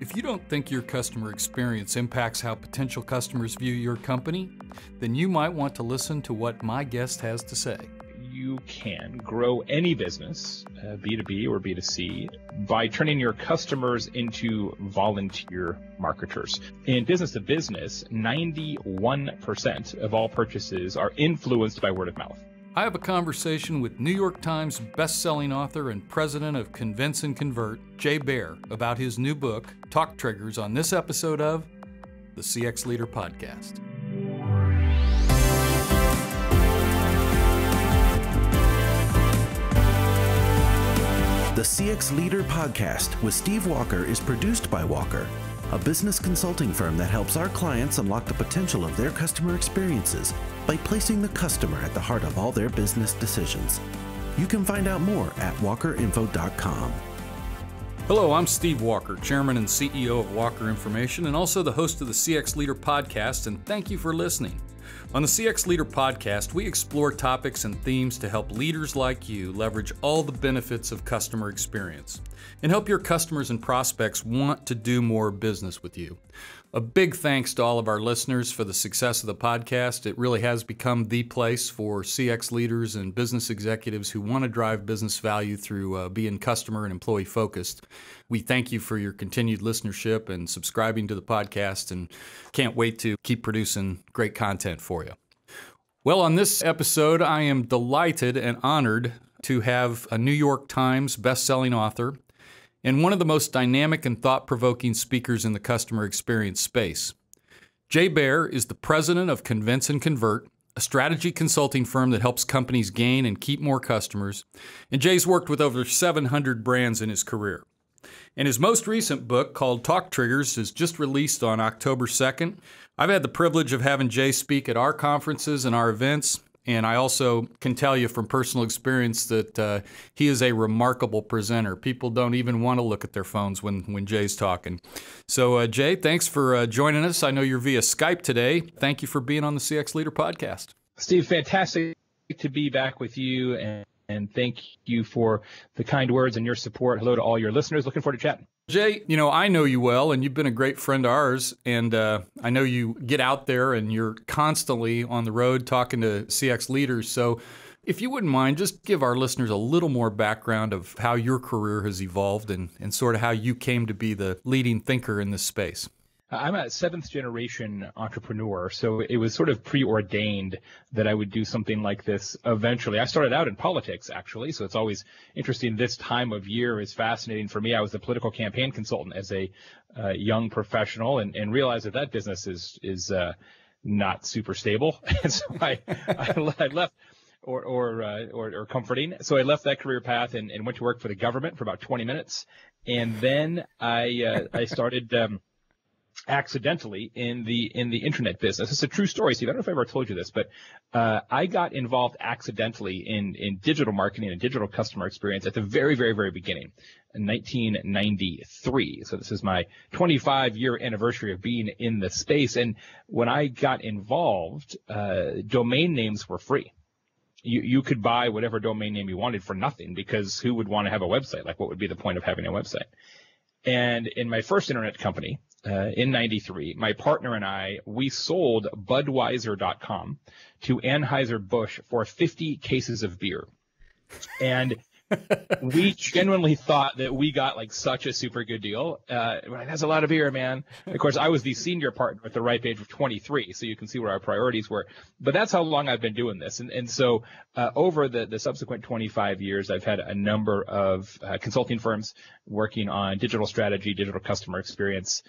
If you don't think your customer experience impacts how potential customers view your company, then you might want to listen to what my guest has to say. You can grow any business, B2B or B2C, by turning your customers into volunteer marketers. In business to business, 91% of all purchases are influenced by word of mouth. I have a conversation with New York Times best-selling author and president of Convince and Convert, Jay Baer, about his new book, Talk Triggers, on this episode of the CX Leader Podcast. The CX Leader Podcast with Steve Walker is produced by Walker, a business consulting firm that helps our clients unlock the potential of their customer experiences by placing the customer at the heart of all their business decisions. You can find out more at walkerinfo.com. Hello, I'm Steve Walker, Chairman and CEO of Walker Information and also the host of the CX Leader Podcast, and thank you for listening. On the CX Leader Podcast, we explore topics and themes to help leaders like you leverage all the benefits of customer experience and help your customers and prospects want to do more business with you. A big thanks to all of our listeners for the success of the podcast. It really has become the place for CX leaders and business executives who want to drive business value through being customer and employee focused. We thank you for your continued listenership and subscribing to the podcast, and can't wait to keep producing great content for you. Well, on this episode, I am delighted and honored to have a New York Times best-selling author and one of the most dynamic and thought-provoking speakers in the customer experience space. Jay Baer is the president of Convince and Convert, a strategy consulting firm that helps companies gain and keep more customers, and Jay's worked with over 700 brands in his career. And his most recent book, called Talk Triggers, is just released on October 2nd. I've had the privilege of having Jay speak at our conferences and our events, and I also can tell you from personal experience that he is a remarkable presenter. People don't even want to look at their phones when Jay's talking. So, Jay, thanks for joining us. I know you're via Skype today. Thank you for being on the CX Leader Podcast. Steve, fantastic to be back with you, and thank you for the kind words and your support. Hello to all your listeners. Looking forward to chatting. Jay, you know, I know you well, and you've been a great friend of ours, and I know you get out there and you're constantly on the road talking to CX leaders. So if you wouldn't mind, just give our listeners a little more background of how your career has evolved and sort of how you came to be the leading thinker in this space. I'm a seventh-generation entrepreneur, so it was sort of preordained that I would do something like this eventually. I started out in politics, actually, so it's always interesting. This time of year is fascinating for me. I was a political campaign consultant as a young professional, and realized that that business is not super stable, and so I left. Or comforting. So I left that career path and went to work for the government for about 20 minutes, and then I started. Accidentally in the internet business. It's a true story, Steve. I don't know if I ever told you this, but I got involved accidentally in digital marketing and digital customer experience at the very, very, very beginning, in 1993. So this is my 25-year anniversary of being in the space. And when I got involved, domain names were free. You could buy whatever domain name you wanted for nothing, because who would want to have a website? Like, what would be the point of having a website? And in my first internet company, in 93, my partner and I, we sold Budweiser.com to Anheuser-Busch for 50 cases of beer. And we genuinely thought that we got like such a super good deal. That's a lot of beer, man. Of course, I was the senior partner at the ripe age of 23, so you can see where our priorities were. But that's how long I've been doing this. And so over the subsequent 25 years, I've had a number of consulting firms working on digital strategy, digital customer experience,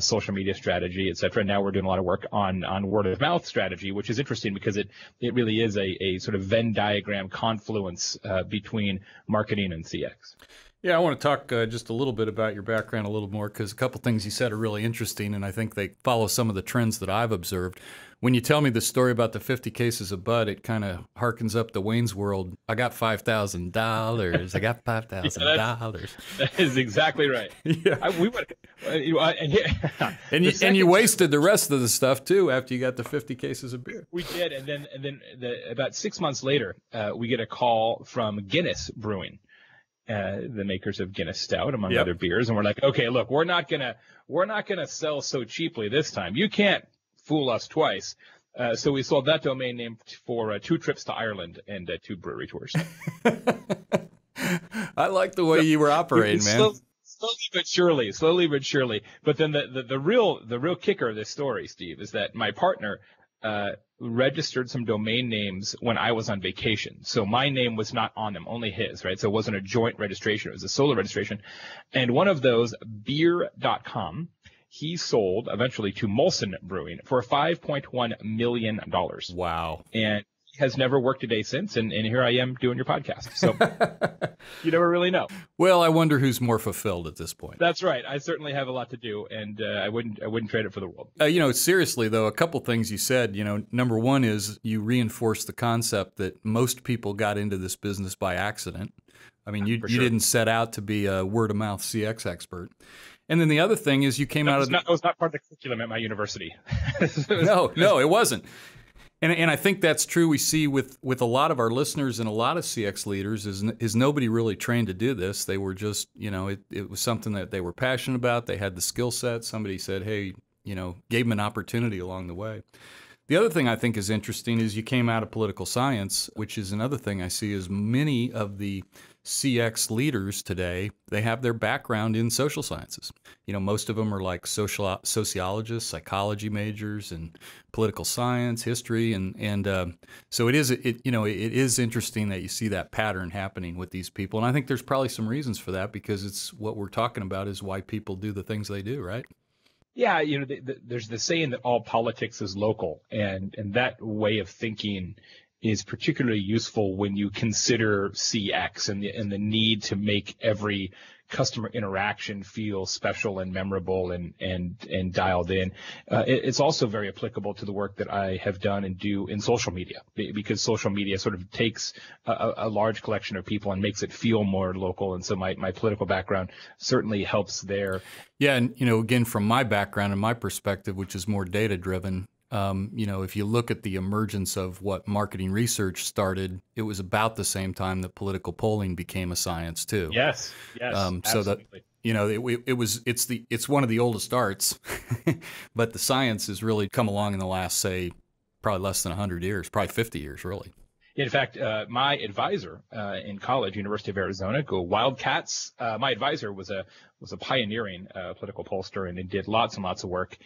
social media strategy, et cetera. Now we're doing a lot of work on word of mouth strategy, which is interesting because it really is a sort of Venn diagram confluence between marketing and CX. Yeah, I want to talk just a little bit about your background a little more, because a couple things you said are really interesting, and I think they follow some of the trends that I've observed. When you tell me the story about the 50 cases of Bud, it kind of harkens up to Wayne's World. I got $5,000. I got $5,000. That is exactly right. Yeah. And you wasted the rest of the stuff too after you got the 50 cases of beer. We did, and then about 6 months later, we get a call from Guinness Brewing. the makers of Guinness Stout, among other beers, and we're like, okay, look, we're not gonna sell so cheaply this time. You can't fool us twice. So we sold that domain name for 2 trips to Ireland and 2 brewery tours. I like the way you were operating, man. Slowly but surely. But then the real kicker of this story, Steve, is that my partner registered some domain names when I was on vacation. So my name was not on them, only his, right? So it wasn't a joint registration. It was a solo registration. And one of those, beer.com, he sold eventually to Molson Brewing for $5.1 million. Wow. And he has never worked a day since, and here I am doing your podcast. So you never really know. Well, I wonder who's more fulfilled at this point. That's right. I certainly have a lot to do, and I wouldn't trade it for the world. You know, seriously, though, a couple things you said, you know, number one is you reinforced the concept that most people got into this business by accident. I mean, you didn't set out to be a word-of-mouth CX expert. And then the other thing is you came out of... That was not part of the curriculum at my university. No, it wasn't. And I think that's true. We see with a lot of our listeners and a lot of CX leaders is nobody really trained to do this. They were just, you know, it was something that they were passionate about. They had the skill set. Somebody said, hey, you know, gave them an opportunity along the way. The other thing I think is interesting is you came out of political science, which is another thing I see is many of the CX leaders today, they have their background in social sciences. You know, most of them are like sociologists, psychology majors, and political science, history, and so it is interesting that you see that pattern happening with these people. And I think there's probably some reasons for that because it's what we're talking about is why people do the things they do, right? Yeah, you know, there's the saying that all politics is local, and that way of thinking is particularly useful when you consider CX and the need to make every customer interaction feel special and memorable and dialed in. It's also very applicable to the work that I have done and do in social media, because social media sort of takes a large collection of people and makes it feel more local. And so my political background certainly helps there. Yeah. And, you know, again, from my background and my perspective, which is more data driven, you know, if you look at the emergence of what marketing research started, it was about the same time that political polling became a science too. Yes, yes, absolutely. So that, you know, it's one of the oldest arts, but the science has really come along in the last, say, probably less than 100 years, probably 50 years, really. In fact, my advisor in college, University of Arizona, go Wildcats. My advisor was a pioneering political pollster, and did lots and lots of work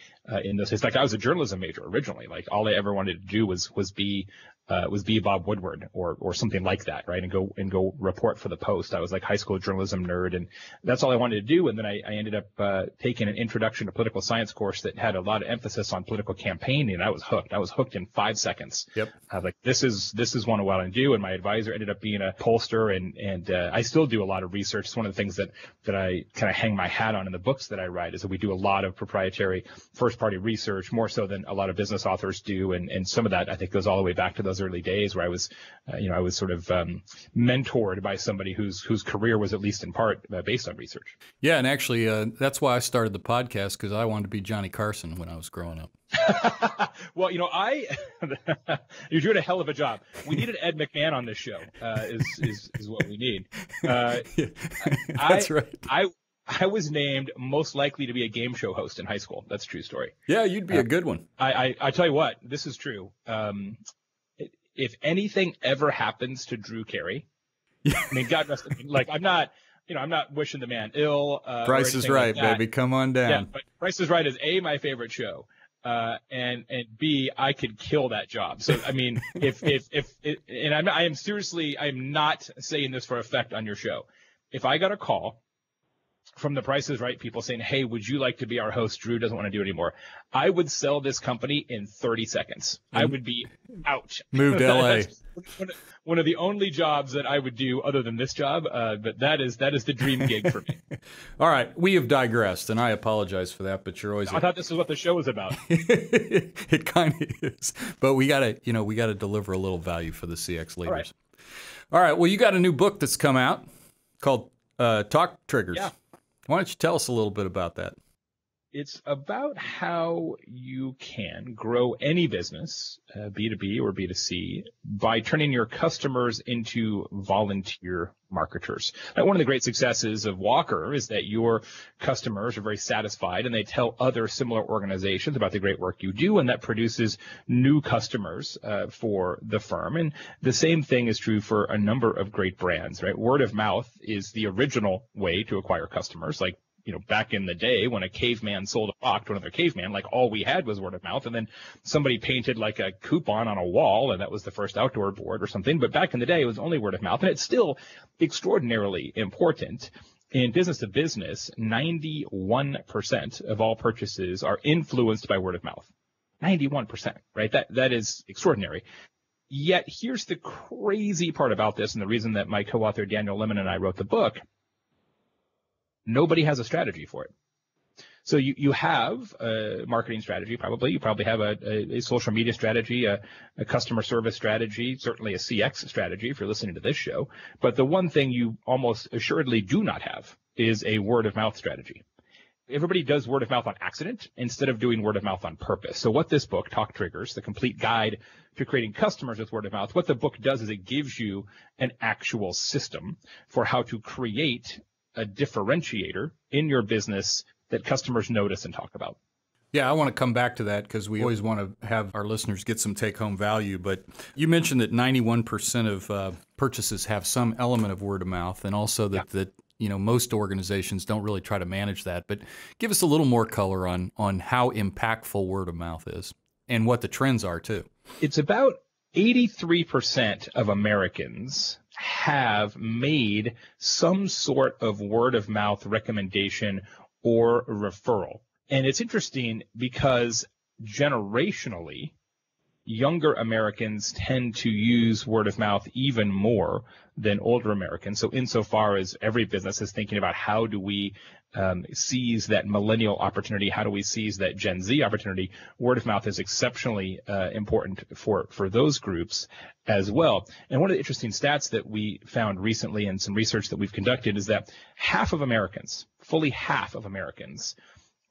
in this. In fact, I was a journalism major originally. Like all I ever wanted to do was be Bob Woodward or something like that, right? And go report for the Post. I was like high school journalism nerd, and that's all I wanted to do. And then I ended up taking an introduction to political science course that had a lot of emphasis on political campaigning. And I was hooked. I was hooked in 5 seconds. Yep. I was like, this is one I want to do. And my advisor ended up being a pollster, and I still do a lot of research. It's one of the things that I kind of hang my hat on in the books that I write, is that we do a lot of proprietary first party research, more so than a lot of business authors do. And some of that I think goes all the way back to those early days where I was, you know, I was sort of mentored by somebody whose career was at least in part based on research. Yeah. And actually, that's why I started the podcast, because I wanted to be Johnny Carson when I was growing up. Well, you know, you're doing a hell of a job. We need an Ed McMahon on this show, is what we need. Yeah, that's right. I was named most likely to be a game show host in high school. That's a true story. Yeah, you'd be a good one. I tell you what, this is true. If anything ever happens to Drew Carey, I mean, God bless him. Like, I'm not wishing the man ill. Price is Right, like baby. Come on down. Yeah, but Price is Right is A, my favorite show. And B, I could kill that job. So I mean, and I am seriously, I'm not saying this for effect on your show. If I got a call from the Price is Right people saying, "Hey, would you like to be our host? Drew doesn't want to do it anymore," I would sell this company in 30 seconds. I would be out. Move to LA. One of the only jobs that I would do other than this job, but that is the dream gig for me. All right, we have digressed, and I apologize for that. But you're always. I thought this is what the show was about. It kind of is, but we gotta deliver a little value for the CX leaders. All right. Well, you got a new book that's come out called Talk Triggers. Yeah. Why don't you tell us a little bit about that? It's about how you can grow any business, B2B or B2C, by turning your customers into volunteer marketers. Now, one of the great successes of Walker is that your customers are very satisfied and they tell other similar organizations about the great work you do, and that produces new customers for the firm. And the same thing is true for a number of great brands, right? Word of mouth is the original way to acquire customers. Like, you know, back in the day when a caveman sold a rock to another caveman, like all we had was word of mouth. And then somebody painted like a coupon on a wall, and that was the first outdoor board or something. But back in the day, it was only word of mouth. And it's still extraordinarily important. In business to business, 91% of all purchases are influenced by word of mouth. 91%, right? That is extraordinary. Yet here's the crazy part about this, and the reason that my co-author Daniel Lemon and I wrote the book. Nobody has a strategy for it. So you have a marketing strategy, probably. You probably have a social media strategy, a customer service strategy, certainly a CX strategy if you're listening to this show. But the one thing you almost assuredly do not have is a word of mouth strategy. Everybody does word of mouth on accident instead of doing word of mouth on purpose. So what this book, Talk Triggers, the complete guide to creating customers with word of mouth, what the book does is it gives you an actual system for how to create a differentiator in your business that customers notice and talk about. Yeah, I want to come back to that because we always want to have our listeners get some take-home value. But you mentioned that 91% of purchases have some element of word of mouth, and also that, that you know, most organizations don't really try to manage that. But give us a little more color on how impactful word of mouth is and what the trends are too. It's about 83% of Americans have made some sort of word of mouth recommendation or referral. And it's interesting because generationally, younger Americans tend to use word of mouth even more than older Americans. So insofar as every business is thinking about how do we seize that millennial opportunity, how do we seize that Gen Z opportunity, word of mouth is exceptionally important for those groups as well. And one of the interesting stats that we found recently in some research that we've conducted is that half of Americans, fully half of Americans,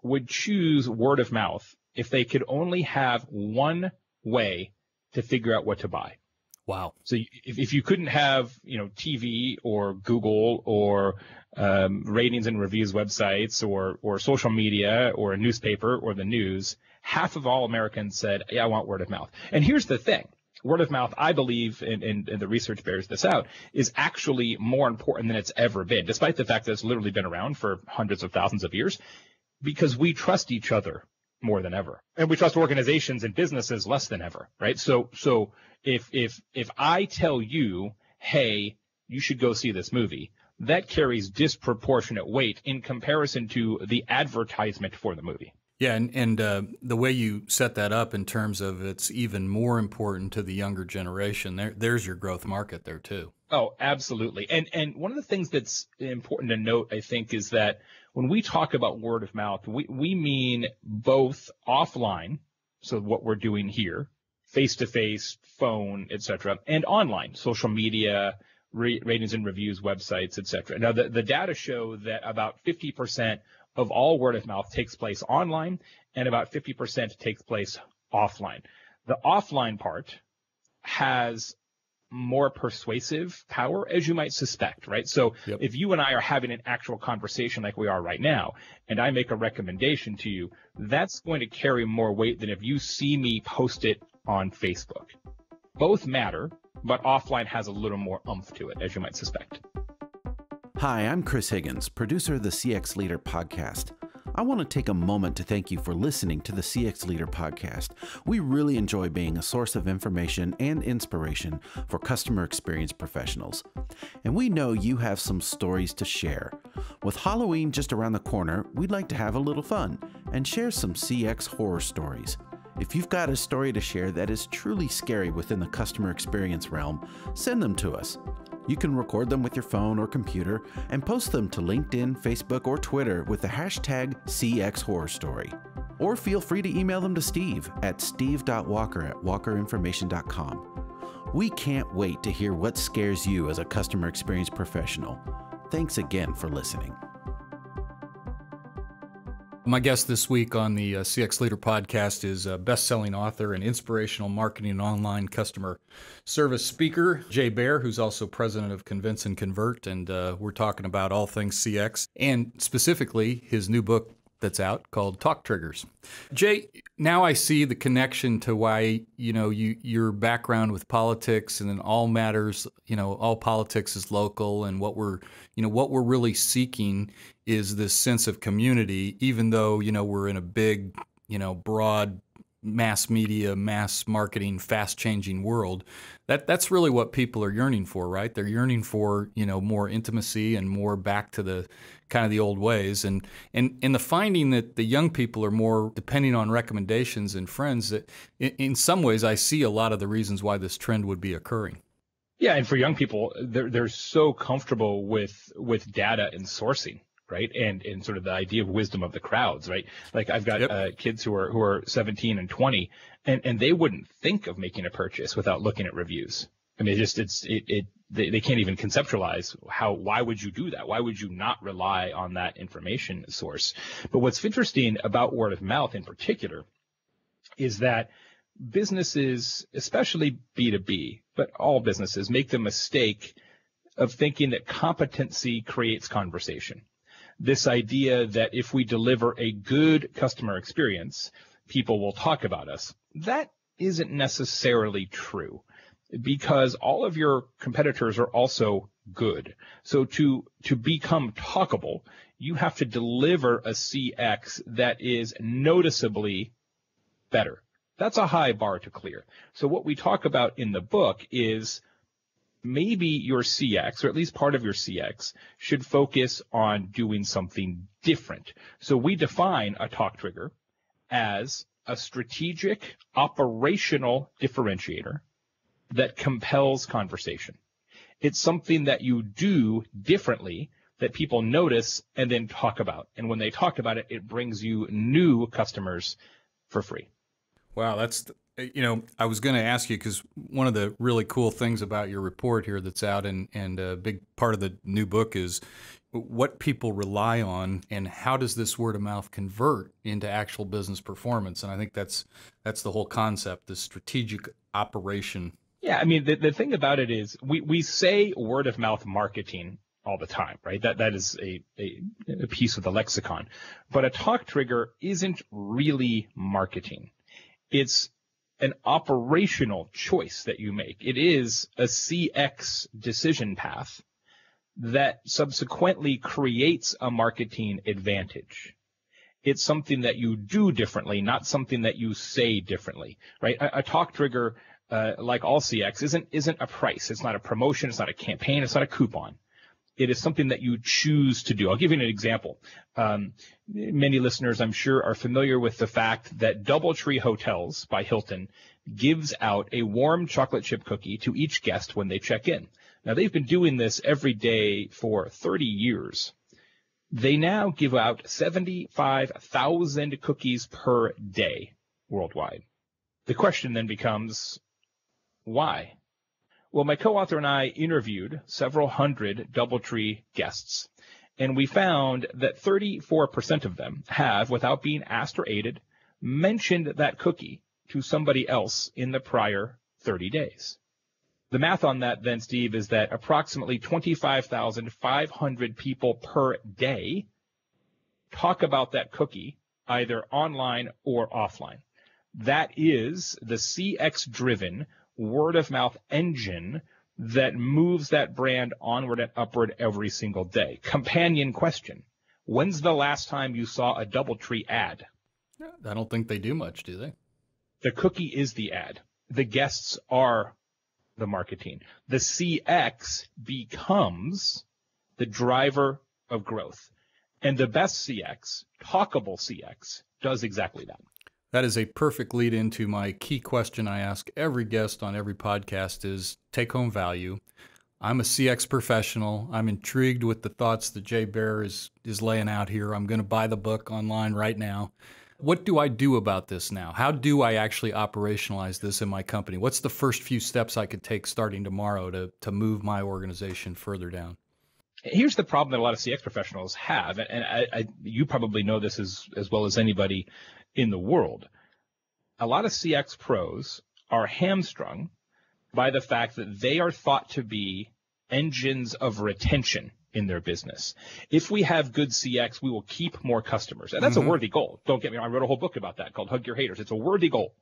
would choose word of mouth if they could only have one way to figure out what to buy. Wow. So if you couldn't have, you know, TV or Google or ratings and reviews websites or social media or a newspaper or the news, half of all Americans said, yeah, I want word of mouth. And here's the thing. Word of mouth, I believe, and the research bears this out, is actually more important than it's ever been, despite the fact that it's literally been around for hundreds of thousands of years, because we trust each other more than ever. And we trust organizations and businesses less than ever, right? So if I tell you, hey, you should go see this movie, that carries disproportionate weight in comparison to the advertisement for the movie. Yeah, and the way you set that up in terms of it's even more important to the younger generation, there's your growth market there too. Oh, absolutely. And one of the things that's important to note, I think, is that when we talk about word of mouth, we mean both offline, so what we're doing here, face-to-face, phone, et cetera, and online, social media, ratings and reviews, websites, et cetera. Now, the data show that about 50% of all word of mouth takes place online and about 50% takes place offline. The offline part has more persuasive power, as you might suspect, right? So if you and I are having an actual conversation like we are right now, and I make a recommendation to you, that's going to carry more weight than if you see me post it on Facebook. Both matter, but offline has a little more oomph to it, as you might suspect. Hi, I'm Chris Higgins, producer of the CX Leader Podcast. I want to take a moment to thank you for listening to the CX Leader Podcast. We really enjoy being a source of information and inspiration for customer experience professionals. And we know you have some stories to share. With Halloween just around the corner, we'd like to have a little fun and share some CX horror stories. If you've got a story to share that is truly scary within the customer experience realm, send them to us. You can record them with your phone or computer and post them to LinkedIn, Facebook, or Twitter with the hashtag CXHorrorStory. Or feel free to email them to Steve at steve.walker@walkerinfo.com. We can't wait to hear what scares you as a customer experience professional. Thanks again for listening. My guest this week on the CX Leader podcast is a best-selling author and inspirational marketing and online customer service speaker, Jay Baer, who's also president of Convince and Convert, and we're talking about all things CX, and specifically his new book that's out called Talk Triggers. Jay, now I see the connection to why, you know, your background with politics and in all matters, you know, all politics is local, and what we're, you know, what we're really seeking is this sense of community, even though, you know, we're in a big, you know, broad mass media, mass marketing, fast-changing world. That's really what people are yearning for, right? They're yearning for, you know, more intimacy and more back to the kind of the old ways. And the finding that the young people are more depending on recommendations and friends, that in some ways I see a lot of the reasons why this trend would be occurring. Yeah, and for young people, they're so comfortable with data and sourcing, right? And sort of the idea of wisdom of the crowds, right? Like I've got kids who are 17 and 20, and they wouldn't think of making a purchase without looking at reviews. I mean, they can't even conceptualize why would you do that? Why would you not rely on that information source? But what's interesting about word of mouth in particular is that businesses, especially B2B, but all businesses, make the mistake of thinking that competency creates conversation. This idea that if we deliver a good customer experience, people will talk about us. That isn't necessarily true, because all of your competitors are also good. So to become talkable, you have to deliver a CX that is noticeably better. That's a high bar to clear. So what we talk about in the book is maybe your CX, or at least part of your CX, should focus on doing something different. So we define a talk trigger as a strategic operational differentiator that compels conversation. It's something that you do differently that people notice and then talk about. And when they talk about it, it brings you new customers for free. Wow, that's... You know, I was going to ask you, because one of the really cool things about your report here that's out, and a big part of the new book, is what people rely on and how does this word of mouth convert into actual business performance. And I think that's the whole concept, the strategic operation. Yeah, I mean, the thing about it is we say word of mouth marketing all the time, right? That is a piece of the lexicon. But a talk trigger isn't really marketing. It's an operational choice that you make. It is a CX decision path that subsequently creates a marketing advantage. It's something that you do differently, not something that you say differently, right? A talk trigger, like all CX, isn't a price. It's not a promotion. It's not a campaign. It's not a coupon. It is something that you choose to do. I'll give you an example. Many listeners, I'm sure, are familiar with the fact that Doubletree Hotels by Hilton gives out a warm chocolate chip cookie to each guest when they check in. Now, they've been doing this every day for 30 years. They now give out 75,000 cookies per day worldwide. The question then becomes, why? Well, my co-author and I interviewed several hundred Doubletree guests, and we found that 34% of them have, without being asked or aided, mentioned that cookie to somebody else in the prior 30 days. The math on that then, Steve, is that approximately 25,500 people per day talk about that cookie either online or offline. That is the CX-driven word of mouth engine that moves that brand onward and upward every single day. Companion question: when's the last time you saw a Doubletree ad? I don't think they do much, do they? The cookie is the ad. The guests are the marketing. The CX becomes the driver of growth. And the best CX, talkable CX, does exactly that. That is a perfect lead into my key question I ask every guest on every podcast is take-home value. I'm a CX professional. I'm intrigued with the thoughts that Jay Baer is laying out here. I'm going to buy the book online right now. What do I do about this now? How do I actually operationalize this in my company? What's the first few steps I could take starting tomorrow to move my organization further down? Here's the problem that a lot of CX professionals have, and I you probably know this as well as anybody in the world. A lot of CX pros are hamstrung by the fact that they are thought to be engines of retention in their business. If we have good CX, we will keep more customers. And that's a worthy goal. Don't get me wrong. I wrote a whole book about that called Hug Your Haters. It's a worthy goal,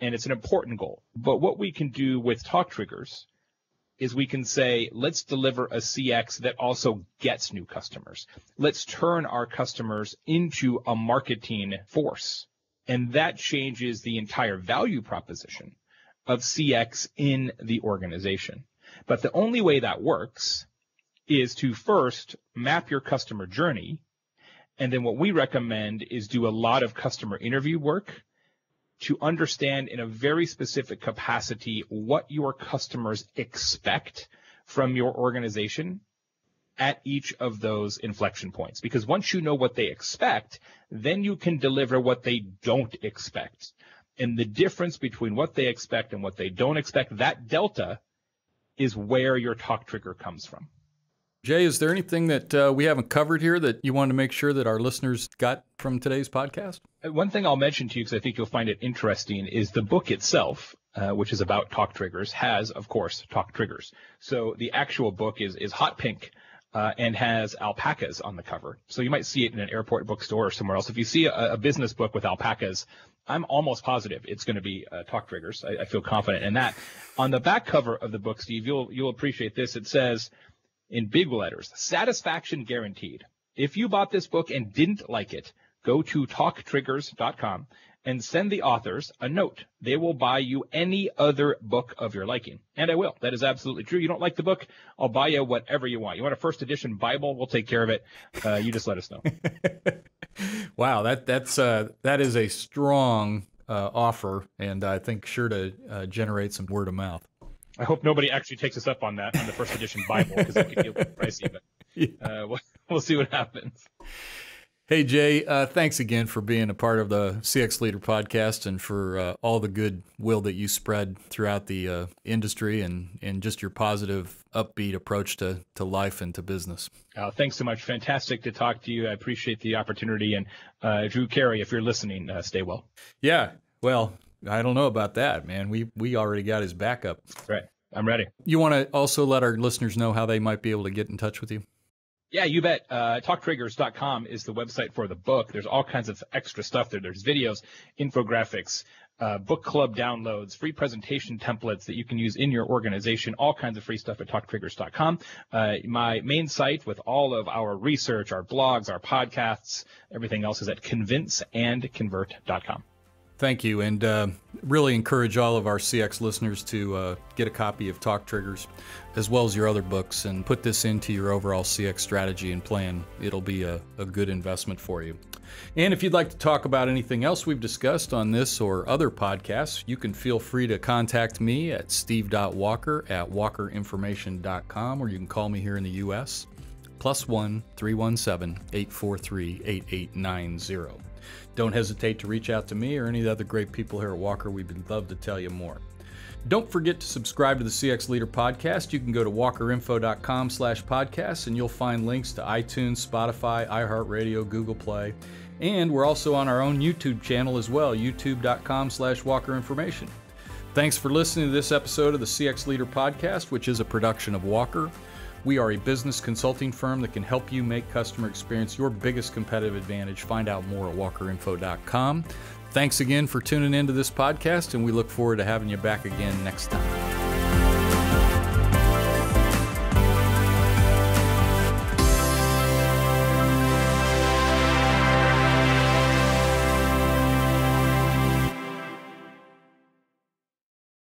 and it's an important goal. But what we can do with Talk Triggers is we can say, let's deliver a CX that also gets new customers. Let's turn our customers into a marketing force. And that changes the entire value proposition of CX in the organization. But the only way that works is to first map your customer journey. And then what we recommend is do a lot of customer interview work to understand in a very specific capacity what your customers expect from your organization at each of those inflection points. Because once you know what they expect, then you can deliver what they don't expect. And the difference between what they expect and what they don't expect, that delta is where your talk trigger comes from. Jay, is there anything that we haven't covered here that you want to make sure that our listeners got from today's podcast? One thing I'll mention to you, because I think you'll find it interesting, is the book itself, which is about talk triggers, has, of course, talk triggers. So the actual book is hot pink and has alpacas on the cover. So you might see it in an airport bookstore or somewhere else. If you see a business book with alpacas, I'm almost positive it's going to be talk triggers. I feel confident in that. On the back cover of the book, Steve, you'll appreciate this. It says in big letters, satisfaction guaranteed. If you bought this book and didn't like it, go to talktriggers.com and send the authors a note. They will buy you any other book of your liking. And I will. That is absolutely true. You don't like the book, I'll buy you whatever you want. You want a first edition Bible? We'll take care of it. You just let us know. Wow, that is a strong offer, and I think sure to generate some word of mouth. I hope nobody actually takes us up on that on the first edition Bible, because that could be a little pricey, but we'll see what happens. Hey, Jay, thanks again for being a part of the CX Leader podcast and for all the goodwill that you spread throughout the industry and just your positive, upbeat approach to life and to business. Thanks so much. Fantastic to talk to you. I appreciate the opportunity. And Drew Carey, if you're listening, stay well. Yeah, well, I don't know about that, man. We already got his backup. Right. I'm ready. You want to also let our listeners know how they might be able to get in touch with you? Yeah, you bet. Talktriggers.com is the website for the book. There's all kinds of extra stuff there. There's videos, infographics, book club downloads, free presentation templates that you can use in your organization, all kinds of free stuff at talktriggers.com. My main site with all of our research, our blogs, our podcasts, everything else is at convinceandconvert.com. Thank you, and really encourage all of our CX listeners to get a copy of Talk Triggers, as well as your other books, and put this into your overall CX strategy and plan. It'll be a good investment for you. And if you'd like to talk about anything else we've discussed on this or other podcasts, you can feel free to contact me at steve.walker@walkerinfo.com, or you can call me here in the U.S., +1 317-843-8890. Don't hesitate to reach out to me or any of the other great people here at Walker. We'd love to tell you more. Don't forget to subscribe to the CX Leader podcast. You can go to walkerinfo.com/podcasts, and you'll find links to iTunes, Spotify, iHeartRadio, Google Play. And we're also on our own YouTube channel as well, youtube.com/walkerinformation. Thanks for listening to this episode of the CX Leader podcast, which is a production of Walker. We are a business consulting firm that can help you make customer experience your biggest competitive advantage. Find out more at walkerinfo.com. Thanks again for tuning into this podcast, and we look forward to having you back again next time.